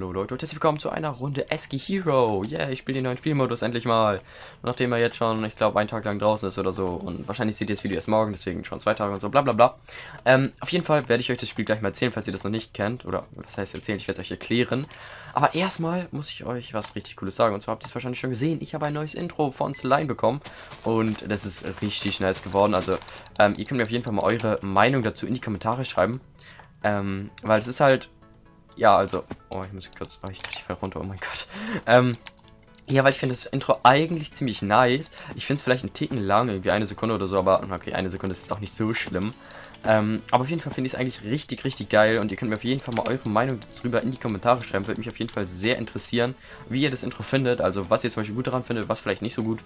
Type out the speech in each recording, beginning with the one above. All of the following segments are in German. Hallo Leute und herzlich willkommen zu einer Runde SG Hero. Yeah, ich spiele den neuen Spielmodus endlich mal. Nachdem er jetzt schon, ich glaube, einen Tag lang draußen ist oder so. Und wahrscheinlich seht ihr das Video erst morgen, deswegen schon 2 Tage und so, bla bla bla. Auf jeden Fall werde ich euch das Spiel gleich mal erzählen, falls ihr das noch nicht kennt. Oder, was heißt erzählen, ich werde es euch erklären. Aber erstmal muss ich euch was richtig Cooles sagen. Und zwar habt ihr es wahrscheinlich schon gesehen, ich habe ein neues Intro von Sline bekommen. Und das ist richtig nice geworden. Also, ihr könnt mir auf jeden Fall mal eure Meinung dazu in die Kommentare schreiben. Weil es ist halt... Ja, also, oh, ich muss kurz, oh, ich dachte, ich fall runter, oh mein Gott. Ja, weil ich finde das Intro eigentlich ziemlich nice. Ich finde es vielleicht einen Ticken lang, irgendwie 1 Sekunde oder so, aber okay, 1 Sekunde ist jetzt auch nicht so schlimm. Aber auf jeden Fall finde ich es eigentlich richtig, richtig geil und ihr könnt mir auf jeden Fall mal eure Meinung drüber in die Kommentare schreiben. Würde mich auf jeden Fall sehr interessieren, wie ihr das Intro findet, also was ihr zum Beispiel gut daran findet, was vielleicht nicht so gut.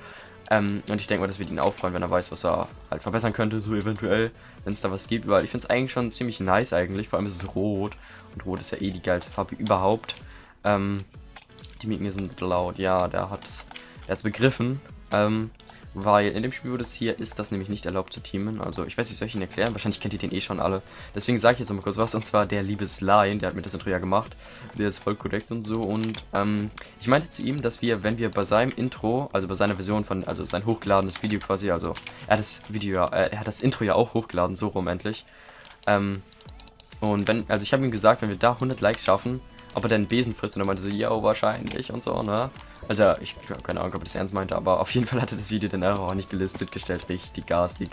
Und ich denke mal, das wird ihn auch freuen, wenn er weiß, was er halt verbessern könnte, so eventuell, wenn es da was gibt, weil ich finde es eigentlich schon ziemlich nice eigentlich, vor allem ist es rot und rot ist ja eh die geilste Farbe überhaupt. Die Mieten sind laut, ja, der hat's begriffen, weil in dem Spielmodus hier ist das nämlich nicht erlaubt zu teamen, also ich weiß nicht, soll ich ihn erklären, wahrscheinlich kennt ihr den eh schon alle, deswegen sage ich jetzt nochmal kurz was, und zwar der liebe Sline, der hat mir das Intro ja gemacht, der ist voll korrekt und so, und ich meinte zu ihm, dass wir, wenn wir bei seinem Intro, also bei seiner Version von, also sein hochgeladenes Video quasi, also er hat das Intro ja auch hochgeladen, so rum endlich, und wenn, also ich habe ihm gesagt, wenn wir da 100 Likes schaffen, ob er denn Besen frisst und er meinte so, yo, wahrscheinlich und so, ne? Also, ich habe keine Ahnung, ob er das ernst meinte, aber auf jeden Fall hatte das Video den Error auch nicht gelistet gestellt, richtig garstig.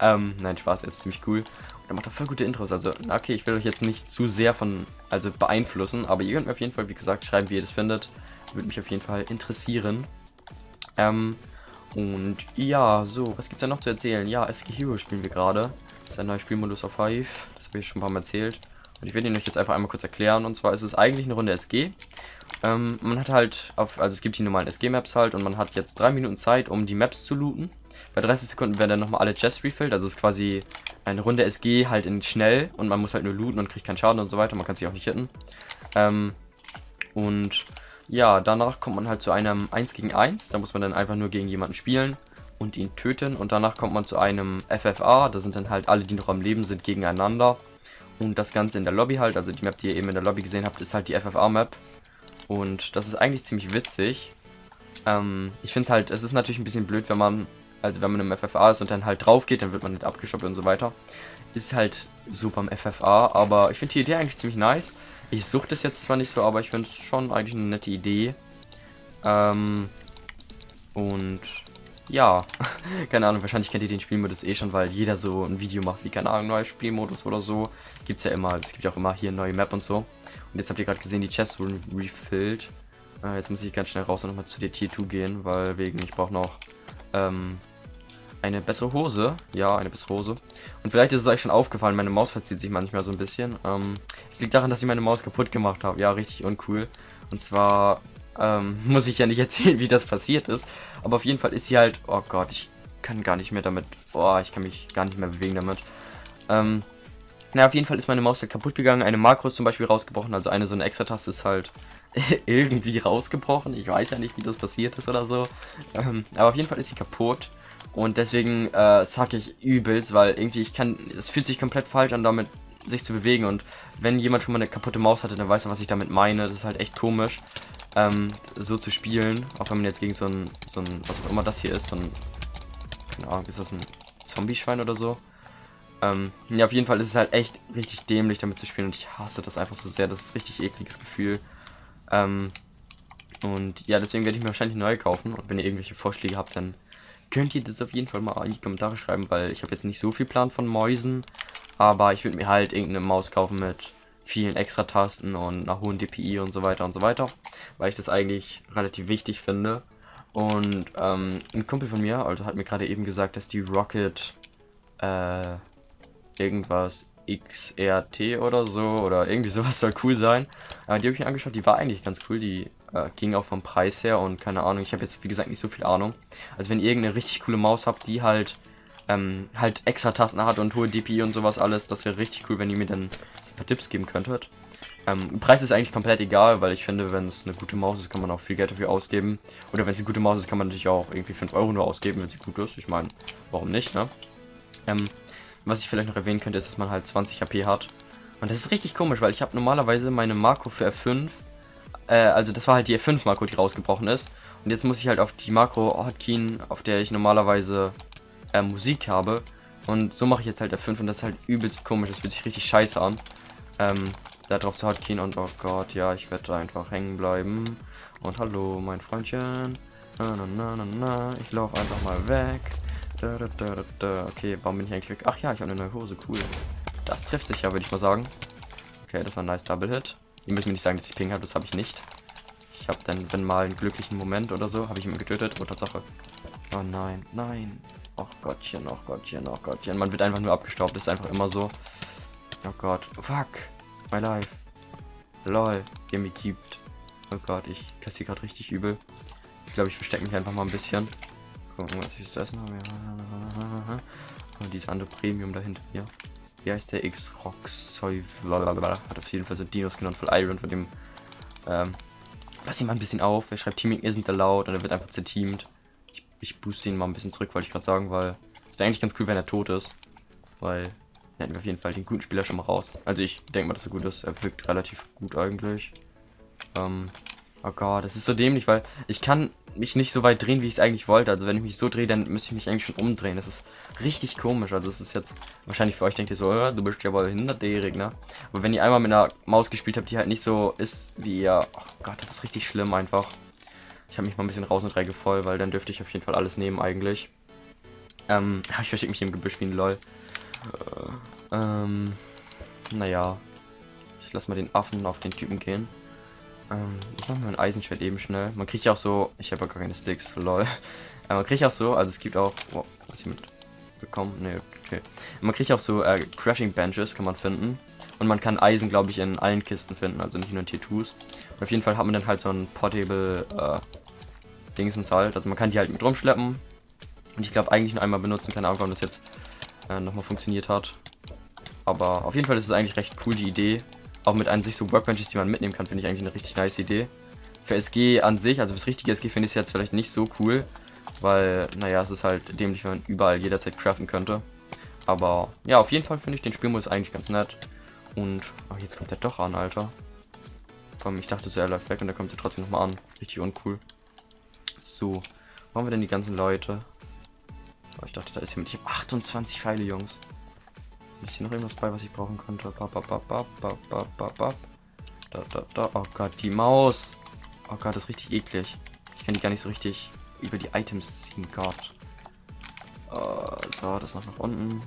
Nein, Spaß, er ist ziemlich cool. Und er macht auch voll gute Intros, also, okay, ich will euch jetzt nicht zu sehr von, also beeinflussen, aber ihr könnt mir auf jeden Fall, wie gesagt, schreiben, wie ihr das findet. Würde mich auf jeden Fall interessieren. Und ja, so, was gibt's da noch zu erzählen? Ja, SG Hero's spielen wir gerade. Das ist ein neuer Spielmodus auf Hive, das habe ich schon ein paar Mal erzählt. Und ich werde ihn euch jetzt einfach einmal kurz erklären. Und zwar ist es eigentlich eine Runde SG. Man hat halt, also es gibt die normalen SG-Maps halt. Und man hat jetzt 3 Minuten Zeit, um die Maps zu looten. Bei 30 Sekunden werden dann nochmal alle Chests refilled. Also es ist quasi eine Runde SG halt in schnell. Und man muss halt nur looten und kriegt keinen Schaden und so weiter. Man kann sich auch nicht hitten. Und ja, danach kommt man halt zu einem 1 gegen 1. Da muss man dann einfach nur gegen jemanden spielen und ihn töten. Und danach kommt man zu einem FFA. Da sind dann halt alle, die noch am Leben sind, gegeneinander. Und das Ganze in der Lobby halt, also die Map, die ihr eben in der Lobby gesehen habt, ist halt die FFA-Map. Und das ist eigentlich ziemlich witzig. Ich finde es halt, es ist natürlich ein bisschen blöd, wenn man, also wenn man im FFA ist und dann halt drauf geht, dann wird man nicht abgeschoppt und so weiter. Ist halt so beim FFA, aber ich finde die Idee eigentlich ziemlich nice. Ich suche das jetzt zwar nicht so, aber ich finde es schon eigentlich eine nette Idee. Und... ja, keine Ahnung, wahrscheinlich kennt ihr den Spielmodus eh schon, weil jeder so ein Video macht, wie, keine Ahnung, neuer Spielmodus oder so. Gibt's ja immer, es gibt ja auch immer hier eine neue Map und so. Und jetzt habt ihr gerade gesehen, die Chests wurden refilled. Jetzt muss ich ganz schnell raus und nochmal zu der Tier 2 gehen, weil wegen, ich brauche noch eine bessere Hose. Ja, eine bessere Hose. Und vielleicht ist es euch schon aufgefallen, meine Maus verzieht sich manchmal so ein bisschen. Es liegt daran, dass ich meine Maus kaputt gemacht habe. Ja, richtig uncool. Und zwar... muss ich ja nicht erzählen, wie das passiert ist. Aber auf jeden Fall ist sie halt... Oh Gott, ich kann gar nicht mehr damit... Boah, ich kann mich gar nicht mehr bewegen damit. Na, auf jeden Fall ist meine Maus halt kaputt gegangen. Eine Makro ist zum Beispiel rausgebrochen. Also eine so eine Extra-Taste ist halt irgendwie rausgebrochen. Ich weiß ja nicht, wie das passiert ist oder so. Aber auf jeden Fall ist sie kaputt. Und deswegen suck ich übelst, weil irgendwie ich kann... Es fühlt sich komplett falsch an, damit sich zu bewegen. Und wenn jemand schon mal eine kaputte Maus hatte, dann weiß er, was ich damit meine. Das ist halt echt komisch. So zu spielen, auch wenn man jetzt gegen so ein was auch immer das hier ist, so ein, keine Ahnung, ist das ein Zombie-Schwein oder so? Ja, auf jeden Fall ist es halt echt richtig dämlich damit zu spielen und ich hasse das einfach so sehr, das ist ein richtig ekliges Gefühl. Und ja, deswegen werde ich mir wahrscheinlich neu kaufen und wenn ihr irgendwelche Vorschläge habt, dann könnt ihr das auf jeden Fall mal in die Kommentare schreiben, weil ich habe jetzt nicht so viel Plan von Mäusen, aber ich würde mir halt irgendeine Maus kaufen mit vielen extra Tasten und einer hohen DPI und so weiter, weil ich das eigentlich relativ wichtig finde. Und ein Kumpel von mir, also hat mir gerade eben gesagt, dass die Rocket irgendwas XRT oder so oder irgendwie sowas soll cool sein. Die habe ich mir angeschaut, die war eigentlich ganz cool, die ging auch vom Preis her und keine Ahnung, ich habe jetzt wie gesagt nicht so viel Ahnung. Also wenn ihr irgendeine richtig coole Maus habt, die halt extra Tasten hat und hohe DPI und sowas alles, das wäre richtig cool, wenn ihr mir dann ein paar Tipps geben könntet. Preis ist eigentlich komplett egal, weil ich finde, wenn es eine gute Maus ist, kann man auch viel Geld dafür ausgeben. Oder wenn es eine gute Maus ist, kann man natürlich auch irgendwie 5 Euro nur ausgeben, wenn sie gut ist. Ich meine, warum nicht, ne? Was ich vielleicht noch erwähnen könnte, ist, dass man halt 20 HP hat. Und das ist richtig komisch, weil ich habe normalerweise meine Marco für F5, also das war halt die F5-Marco, die rausgebrochen ist. Und jetzt muss ich halt auf die Marco-Hotkey, auf der ich normalerweise Musik habe. Und so mache ich jetzt halt F5 und das ist halt übelst komisch, das fühlt sich richtig scheiße an. Da drauf zu hotkeyen und oh Gott, ja, ich werde da einfach hängen bleiben. Und hallo, mein Freundchen. Na, na, na, na, na. Ich laufe einfach mal weg. Da, da, da, da. Okay, warum bin ich eigentlich weg? Ach ja, ich habe eine neue Hose, cool. Das trifft sich ja, würde ich mal sagen. Okay, das war ein nice Double-Hit. Ihr müsst mir nicht sagen, dass ich Ping habe, das habe ich nicht. Ich habe dann, wenn mal einen glücklichen Moment oder so, habe ich ihn getötet. Oh, Tatsache. Oh nein, nein. Och Gottchen, och Gottchen, och Gottchen. Man wird einfach nur abgestaubt, das ist einfach immer so. Oh Gott, fuck. My life. Lol, ihr mich gibt. Oh Gott, ich kassiere gerade richtig übel. Ich glaube, ich verstecke mich einfach mal ein bisschen. Gucken, was ich zu essen habe. Und diese andere Premium da hinter mir. Wie heißt der? X-Rock-Soy. Hat auf jeden Fall so Dinos genannt, voll Iron von dem. Pass ihn mal ein bisschen auf. Er schreibt, Teaming isn't allowed und er wird einfach zerteamt. Ich booste ihn mal ein bisschen zurück, wollte ich gerade sagen, weil es wäre eigentlich ganz cool, wenn er tot ist. Weil dann hätten wir auf jeden Fall den guten Spieler schon mal raus. Also ich denke mal, dass er gut ist. Er wirkt relativ gut eigentlich. Oh Gott, das ist so dämlich, weil ich kann mich nicht so weit drehen, wie ich es eigentlich wollte. Also wenn ich mich so drehe, dann müsste ich mich eigentlich schon umdrehen. Das ist richtig komisch. Also es ist jetzt, wahrscheinlich für euch denkt ihr so, du bist ja wohl behindert, Erik, ne? Aber wenn ihr einmal mit einer Maus gespielt habt, die halt nicht so ist, wie ihr... Oh Gott, das ist richtig schlimm einfach. Ich habe mich mal ein bisschen raus und Reige voll, weil dann dürfte ich auf jeden Fall alles nehmen eigentlich. Ich verstecke mich hier im Gebüsch wie ein LOL. Naja. Ich lasse mal den Affen auf den Typen gehen. Ich mache mal ein Eisenschwert eben schnell. Man kriegt ja auch so... Ich habe ja gar keine Sticks, lol. Man kriegt auch so... Also es gibt auch... Oh, was ich mitbekommen? Nee, okay. Man kriegt auch so Crashing Benches, kann man finden. Und man kann Eisen, glaube ich, in allen Kisten finden. Also nicht nur in T2s. Und auf jeden Fall hat man dann halt so ein Portable Dingsens halt. Also man kann die halt mit rumschleppen. Und ich glaube eigentlich nur einmal benutzen. Keine Ahnung, warum das jetzt nochmal funktioniert hat. Aber auf jeden Fall ist es eigentlich recht cool, die Idee. Auch mit an sich so Workbenches, die man mitnehmen kann, finde ich eigentlich eine richtig nice Idee. Für SG an sich, also fürs richtige SG, finde ich es jetzt vielleicht nicht so cool. Weil, naja, es ist halt dämlich, wenn man überall jederzeit craften könnte. Aber ja, auf jeden Fall finde ich den Spielmodus eigentlich ganz nett. Und, oh, jetzt kommt er doch an, Alter. Vor allem, ich dachte so, er läuft weg und da kommt er trotzdem nochmal an. Richtig uncool. So, wo haben wir denn die ganzen Leute? Oh, ich dachte, da ist jemand. Ich habe 28 Pfeile, Jungs. Ist hier noch irgendwas bei, was ich brauchen könnte? Da, da, da. Oh Gott, die Maus. Oh Gott, das ist richtig eklig. Ich kann die gar nicht so richtig über die Items ziehen. Gott. So, das noch nach unten.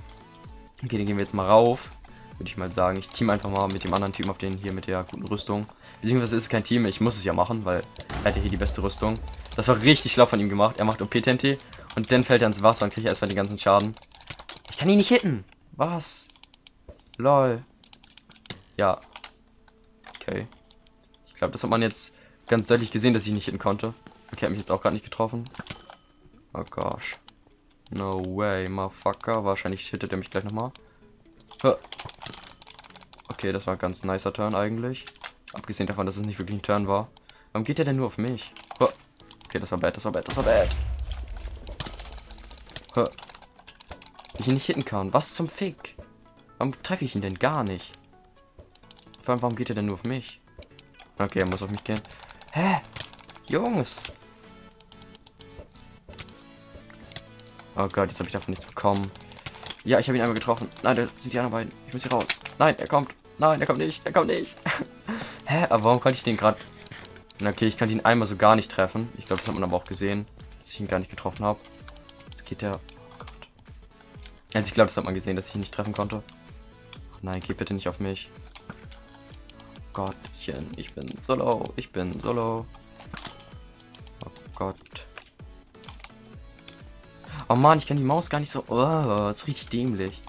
Okay, dann gehen wir jetzt mal rauf. Würde ich mal sagen. Ich team einfach mal mit dem anderen Typen auf den hier mit der guten Rüstung. Beziehungsweise ist es kein Team. Ich muss es ja machen, weil er hat ja hier die beste Rüstung. Das war richtig schlau von ihm gemacht. Er macht OP-TNT und dann fällt er ins Wasser und kriegt erstmal den ganzen Schaden. Ich kann ihn nicht hitten. Was? Lol. Ja. Okay. Ich glaube, das hat man jetzt ganz deutlich gesehen, dass ich nicht hitten konnte. Okay, hat mich jetzt auch gerade nicht getroffen. Oh gosh. No way, motherfucker. Wahrscheinlich hittet er mich gleich nochmal. Okay, das war ein ganz nicer Turn eigentlich. Abgesehen davon, dass es nicht wirklich ein Turn war. Warum geht der denn nur auf mich? Okay, das war bad, das war bad, das war bad. Ich ihn nicht hitten kann. Was zum Fick? Warum treffe ich ihn denn gar nicht? Vor allem, warum geht er denn nur auf mich? Okay, er muss auf mich gehen. Hä? Jungs! Oh Gott, jetzt habe ich davon nichts bekommen. Ja, ich habe ihn einmal getroffen. Nein, da sind die anderen beiden. Ich muss hier raus. Nein, er kommt. Nein, er kommt nicht. Er kommt nicht. Hä? Aber warum konnte ich den gerade... Okay, ich konnte ihn einmal so gar nicht treffen. Ich glaube, das hat man aber auch gesehen, dass ich ihn gar nicht getroffen habe. Jetzt geht der... Also ich glaube, das hat man gesehen, dass ich ihn nicht treffen konnte. Oh nein, geh bitte nicht auf mich. Gottchen, ich bin solo, ich bin solo. Oh Gott. Oh Mann, ich kann die Maus gar nicht so... Oh, das ist richtig dämlich.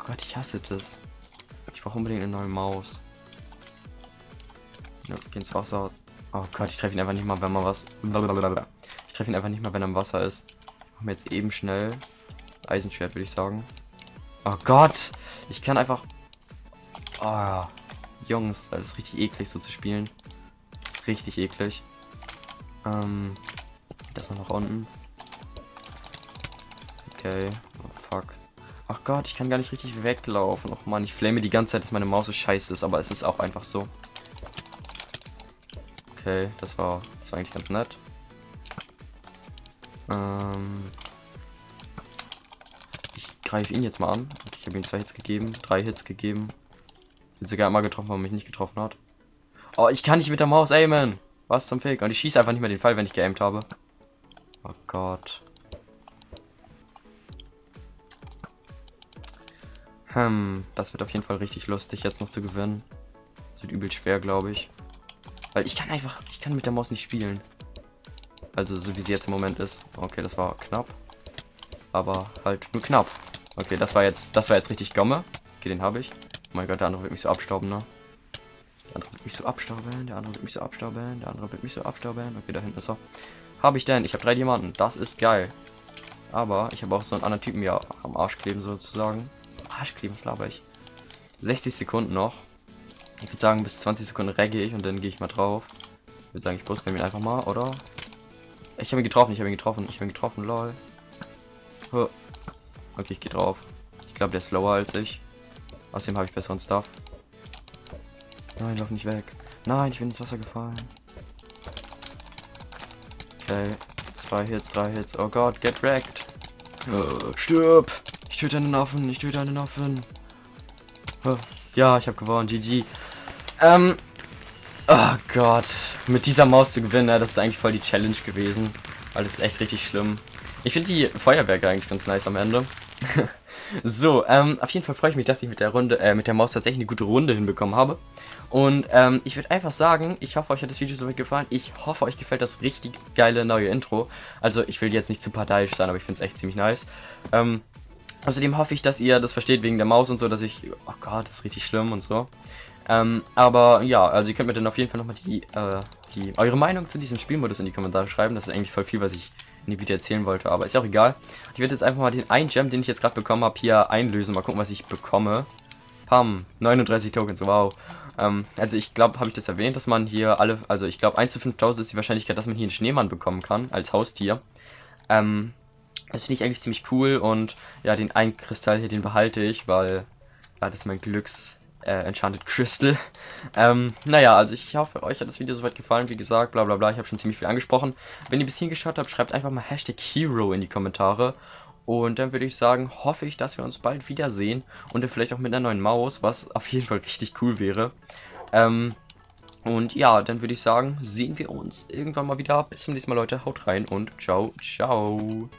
Oh Gott, ich hasse das. Ich brauche unbedingt eine neue Maus. Ja, geh ins Wasser. Oh Gott, ich treffe ihn einfach nicht mal, wenn man was... Blablabla. Ich treffe ihn einfach nicht mal, wenn er im Wasser ist. Machen wir jetzt eben schnell... Eisenschwert, würde ich sagen. Oh Gott! Ich kann einfach... Oh, Jungs, das ist richtig eklig, so zu spielen. Das ist richtig eklig. Das noch nach unten. Okay. Oh, fuck. Ach Gott, ich kann gar nicht richtig weglaufen. Och man, ich flame die ganze Zeit, dass meine Maus so scheiße ist, aber es ist auch einfach so. Okay, das war eigentlich ganz nett. Ich greife ihn jetzt mal an. Okay, ich habe ihm 2 Hits gegeben, 3 Hits gegeben. Bin sogar einmal getroffen, weil er mich nicht getroffen hat. Oh, ich kann nicht mit der Maus aimen. Was zum Fick? Und ich schieße einfach nicht mehr den Pfeil, wenn ich geaimt habe. Oh Gott. Das wird auf jeden Fall richtig lustig, jetzt noch zu gewinnen. Das wird übel schwer, glaube ich. Weil ich kann einfach, ich kann mit der Maus nicht spielen. Also so wie sie jetzt im Moment ist. Okay, das war knapp. Aber halt nur knapp. Okay, das war jetzt richtig Gomme. Okay, den habe ich. Oh mein Gott, der andere wird mich so abstauben, ne? Der andere wird mich so abstauben, der andere wird mich so abstauben, der andere wird mich so abstauben. Okay, da hinten ist er. Habe ich denn? Ich habe 3 Diamanten. Das ist geil. Aber ich habe auch so einen anderen Typen ja am Arsch kleben sozusagen. Arsch kleben, was laber ich? 60 Sekunden noch. Ich würde sagen, bis 20 Sekunden regge ich und dann gehe ich mal drauf. Ich würde sagen, ich poste mir ihn einfach mal, oder? Ich habe ihn getroffen, ich habe ihn getroffen, lol. Huh. Okay, ich gehe drauf. Ich glaube, der ist slower als ich. Außerdem habe ich besseren Stuff. Nein, lauf nicht weg. Nein, ich bin ins Wasser gefallen. Okay, 2 Hits, 3 Hits. Oh Gott, get wrecked. Stirb. Ich töte einen Affen, ich töte einen Affen. Huh. Ja, ich habe gewonnen, GG. Oh Gott. Mit dieser Maus zu gewinnen, ja, das ist eigentlich voll die Challenge gewesen. Weil das ist echt richtig schlimm. Ich finde die Feuerwerke eigentlich ganz nice am Ende. So, auf jeden Fall freue ich mich, dass ich mit der Maus tatsächlich eine gute Runde hinbekommen habe. Und ich würde einfach sagen, ich hoffe, euch hat das Video soweit gefallen. Ich hoffe, euch gefällt das richtig geile neue Intro. Also, ich will jetzt nicht zu parteiisch sein, aber ich finde es echt ziemlich nice. Außerdem hoffe ich, dass ihr das versteht wegen der Maus und so, dass ich... Oh Gott, das ist richtig schlimm und so. Aber ja, also ihr könnt mir dann auf jeden Fall nochmal eure Meinung zu diesem Spielmodus in die Kommentare schreiben. Das ist eigentlich voll viel, was ich in dem Video erzählen wollte, aber ist ja auch egal. Ich werde jetzt einfach mal den einen Gem, den ich jetzt gerade bekommen habe, hier einlösen. Mal gucken, was ich bekomme. Pam, 39 Tokens, wow. Also ich glaube, habe ich das erwähnt, dass man hier alle... Also ich glaube, 1 zu 5000 ist die Wahrscheinlichkeit, dass man hier einen Schneemann bekommen kann, als Haustier. Das finde ich eigentlich ziemlich cool und ja, den einen Kristall hier, den behalte ich, weil ja, das ist mein Glücks-Enchanted Crystal. Naja, also ich hoffe, euch hat das Video soweit gefallen. Wie gesagt, bla bla bla, ich habe schon ziemlich viel angesprochen. Wenn ihr bis hierhin geschaut habt, schreibt einfach mal #Hero in die Kommentare. Und dann würde ich sagen, hoffe ich, dass wir uns bald wiedersehen und dann vielleicht auch mit einer neuen Maus, was auf jeden Fall richtig cool wäre. Und ja, dann würde ich sagen, sehen wir uns irgendwann mal wieder. Bis zum nächsten Mal, Leute. Haut rein und ciao, ciao.